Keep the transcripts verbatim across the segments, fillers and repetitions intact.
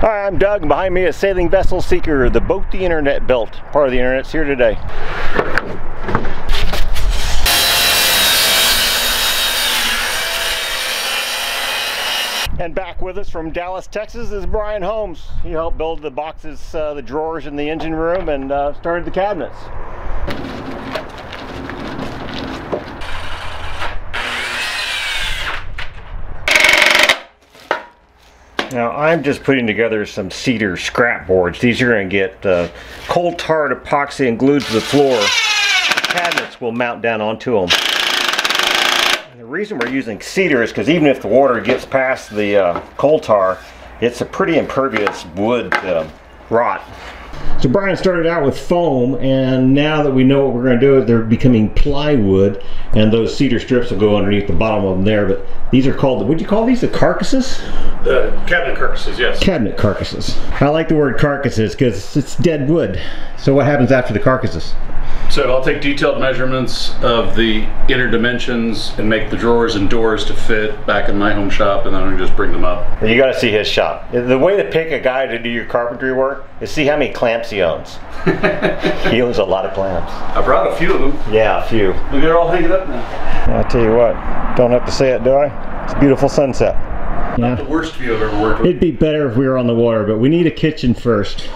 Hi, I'm Doug, and behind me is Sailing Vessel Seeker, the boat the internet built. Part of the internet's here today. And back with us from Dallas, Texas is Brian Holmes. He helped build the boxes, uh, the drawers in the engine room, and uh, started the cabinets. Now I'm just putting together some cedar scrap boards. These are going to get uh, cold tarred epoxy and glued to the floor. The cabinets will mount down onto them. And the reason we're using cedar is because even if the water gets past the uh, coal tar, it's a pretty impervious wood uh, rot. So Brian started out with foam, and now that we know what we're going to do, they're becoming plywood, and those cedar strips will go underneath the bottom of them there. But these are called, would you call these the carcasses? The cabinet carcasses, yes. Cabinet carcasses. I like the word carcasses because it's dead wood. So what happens after the carcasses? So I'll take detailed measurements of the inner dimensions and make the drawers and doors to fit back in my home shop, and then I'll just bring them up. You got to see his shop. The way to pick a guy to do your carpentry work is see how many clamps he owns. He owns a lot of clamps. I brought a few of them. Yeah, a few. Look, they're all hanging up now. I'll tell you what, don't have to say it, do I? It's a beautiful sunset. Yeah. Not the worst view I've ever worked with. It'd be better if we were on the water, but we need a kitchen first.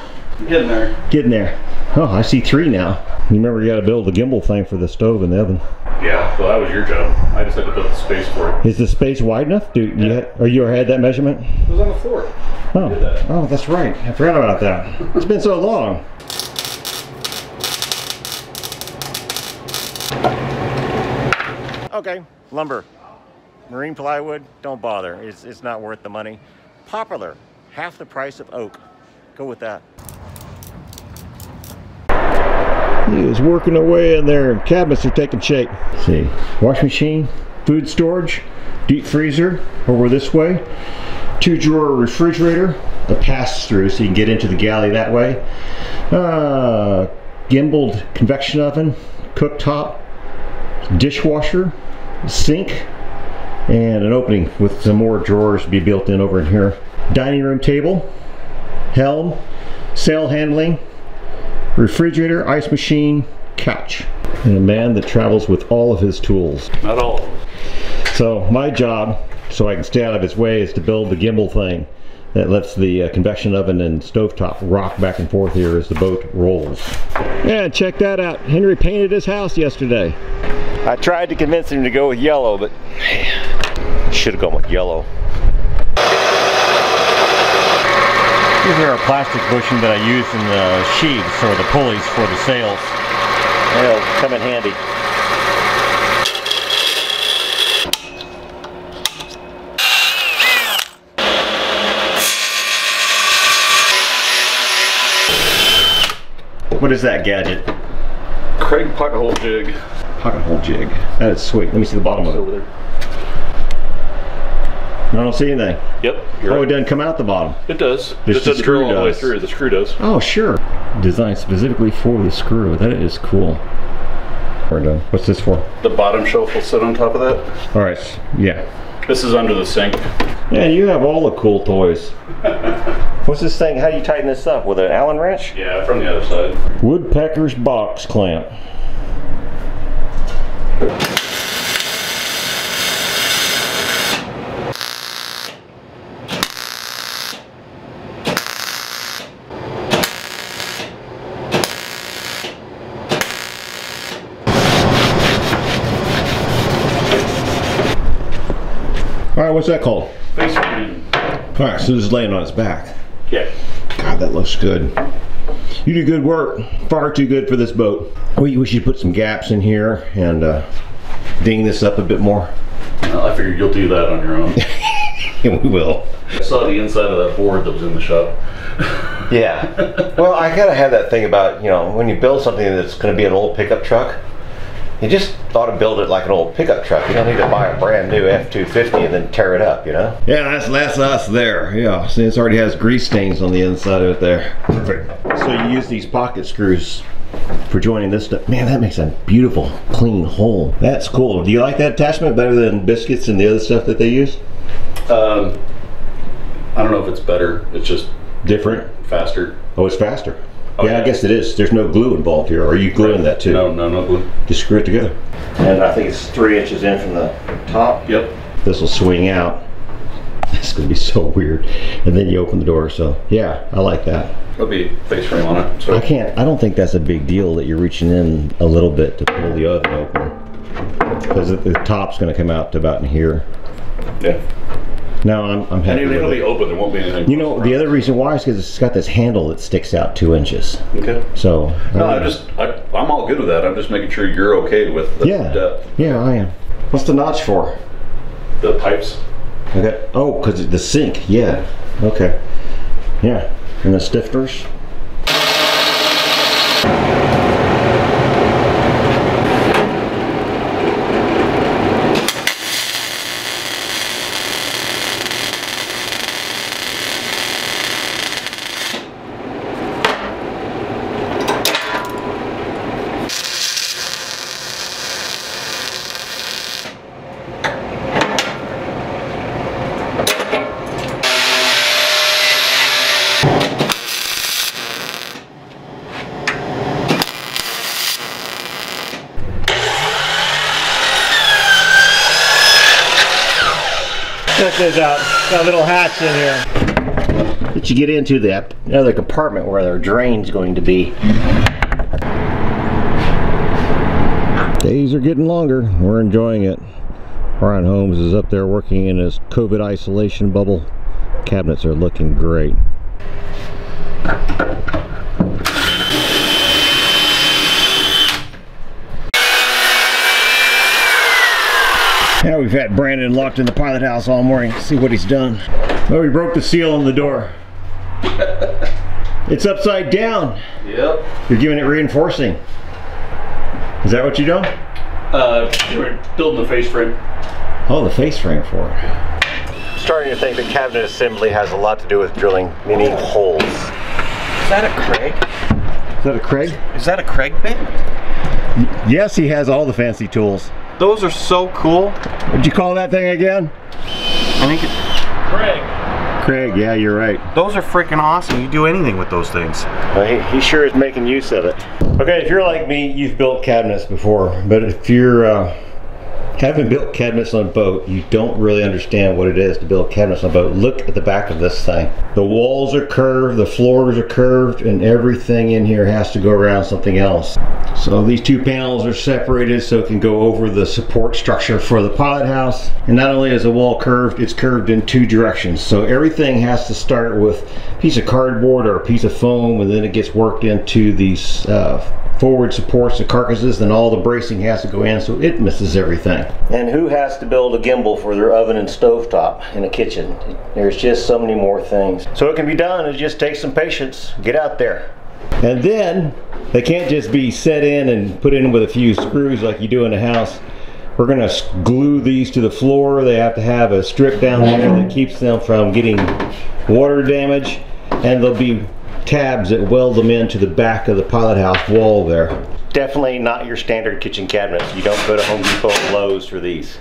Getting there. Getting there. Oh, I see three now. You remember you got to build the gimbal thing for the stove in the oven. Yeah, well that was your job. I just had to build the space for it. Is the space wide enough? Do you, yeah. Or you had that measurement? It was on the floor. Oh, that. Oh, that's right. I forgot about that. It's been so long. Okay, lumber, marine plywood. Don't bother. It's it's not worth the money. Poplar, half the price of oak. Go with that. He is working away in there, and cabinets are taking shape. Let's see, wash machine, food storage, deep freezer over this way, two drawer refrigerator, a pass through so you can get into the galley that way, uh, gimbaled convection oven, cooktop, dishwasher, sink, and an opening with some more drawers to be built in over in here. Dining room table, helm, sail handling, refrigerator, ice machine, couch. And a man that travels with all of his tools. Not all. So my job, so I can stay out of his way, is to build the gimbal thing that lets the uh, convection oven and stovetop rock back and forth here as the boat rolls. Yeah, check that out. Henry painted his house yesterday. I tried to convince him to go with yellow, but man, should have gone with yellow. These are our plastic bushing that I use in the sheaves or the pulleys for the sails. It'll come in handy. What is that gadget? Kreg Pocket Hole Jig. Pocket Hole Jig. That is sweet. Let me see the bottom of it. Over there. I don't see anything. Yep. You're oh, right. It doesn't come out the bottom. It does. It's it doesn't drill all the way through. The screw does. Oh, sure. Designed specifically for the screw. That is cool. We're done. What's this for? The bottom shelf will sit on top of that. All right. Yeah. This is under the sink. Yeah, you have all the cool toys. What's this thing? How do you tighten this up? With an Allen wrench? Yeah, from the other side. Woodpecker's box clamp. Alright, what's that called? Face screen. Alright, so this is laying on its back. Yeah. God, that looks good. You do good work. Far too good for this boat. We, we should put some gaps in here and uh, ding this up a bit more. Well, I figured you'll do that on your own. And we will. I saw the inside of that board that was in the shop. Yeah. Well, I gotta have that thing about, you know, when you build something that's gonna be an old pickup truck, you just ought to build it like an old pickup truck. You don't need to buy a brand new F two fifty and then tear it up, you know? Yeah, that's, that's us there. Yeah, see, it already has grease stains on the inside of it there. Perfect. So you use these pocket screws for joining this stuff. Man, that makes a beautiful, clean hole. That's cool. Do you like that attachment better than biscuits and the other stuff that they use? Um, I don't know if it's better. It's just Different? Faster. Oh, it's faster. Oh, yeah, yeah, I guess it is. There's no glue involved here. Are you gluing right. that too? No, no, no glue. Just screw it together. And I think it's three inches in from the top. Yep. This will swing out. That's going to be so weird. And then you open the door. So yeah, I like that. It'll be face frame on it. So. I can't, I don't think that's a big deal that you're reaching in a little bit to pull the oven open. Because the top's going to come out to about in here. Yeah. No, I'm, I'm happy. And it'll be open. There won't be anything. You know, the other reason why is because it's got this handle that sticks out two inches. Okay. So. No, I, I just, I, I'm all good with that. I'm just making sure you're okay with the yeah. depth. Yeah, I am. What's the notch for? The pipes. Okay. Oh, because the sink. Yeah. Okay. Yeah. And the stifters. Check this out, got a little hatch in here. That you get into that other compartment where their drain's going to be. Days are getting longer, we're enjoying it. Brian Holmes is up there working in his COVID isolation bubble. Cabinets are looking great. Now we've had Brandon locked in the pilot house all morning. See what he's done. Oh, we broke the seal on the door. It's upside down. Yep. You're giving it reinforcing. Is that what you're doing? Uh, we're building the face frame. Oh, the face frame for it. I'm starting to think that cabinet assembly has a lot to do with drilling mini holes. Is that a Kreg? Is that a Kreg? Is that a Kreg bit? Yes, he has all the fancy tools. Those are so cool. What'd you call that thing again? I think it's Kreg. Kreg, yeah, you're right. Those are freaking awesome. You do anything with those things. Well, he, he sure is making use of it. Okay, if you're like me, you've built cabinets before, but if you're uh, haven't built cabinets on a boat, you don't really understand what it is to build cabinets on a boat. Look at the back of this thing. The walls are curved, the floors are curved, and everything in here has to go around something else. So these two panels are separated so it can go over the support structure for the pilot house. And not only is the wall curved, it's curved in two directions. So everything has to start with a piece of cardboard or a piece of foam, and then it gets worked into these uh, forward supports, the carcasses, and all the bracing has to go in so it misses everything. And who has to build a gimbal for their oven and stovetop in a kitchen? There's just so many more things. So it can be done, it just takes some patience. Get out there. And then they can't just be set in and put in with a few screws like you do in a house. We're gonna glue these to the floor. They have to have a strip down there that keeps them from getting water damage, and they'll be tabs that weld them into the back of the pilot house wall there. Definitely not your standard kitchen cabinets. You don't go to Home Depot and Lowe's for these.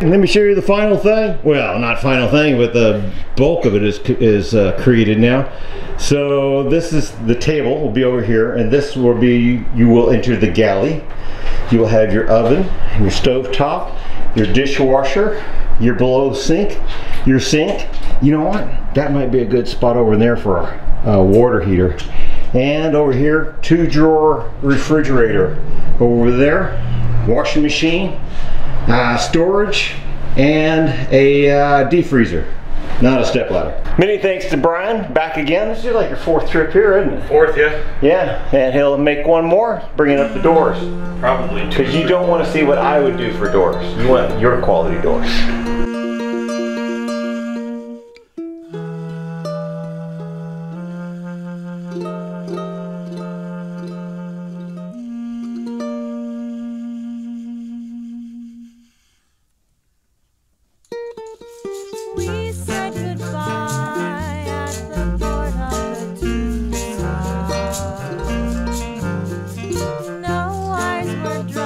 And let me show you the final thing. Well, not final thing, but the bulk of it is, is uh, created now. So this is the table, will be over here, and this will be, you will enter the galley. You will have your oven, your stovetop, your dishwasher, your below sink, your sink. You know what? That might be a good spot over there for a uh, water heater. And over here, two drawer refrigerator. Over there, washing machine, uh, storage, and a uh, defreezer. Not a stepladder. Many thanks to Brian, back again. This is like your fourth trip here, isn't it? Fourth, yeah. Yeah, and he'll make one more, bringing up the doors. Probably two. Because you don't want to see what I would do for doors. You want your quality doors. No eyes were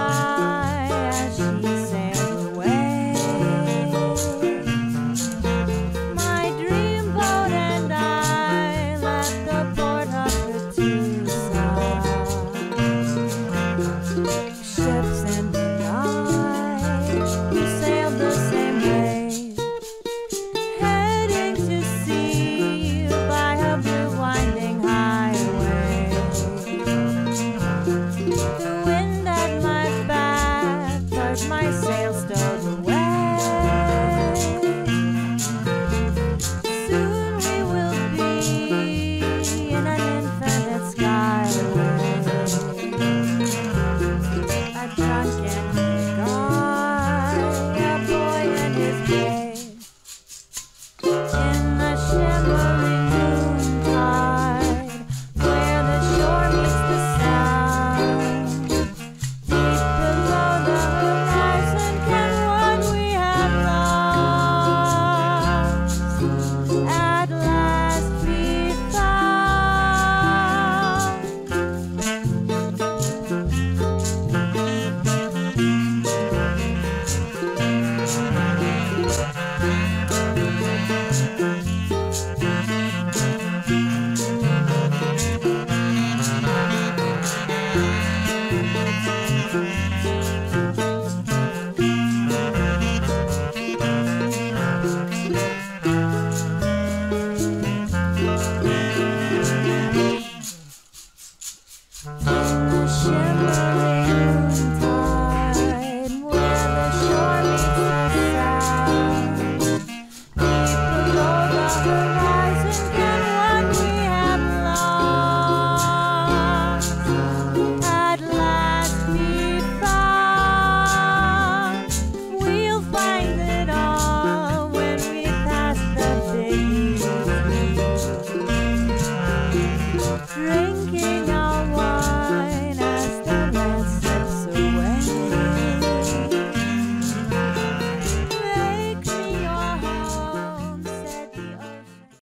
Ships in the night, we sail the same way, heading to sea by a blue winding highway. The wind at my back, but my sail stowed away. Soon we will be in an infinite skyway. Drinking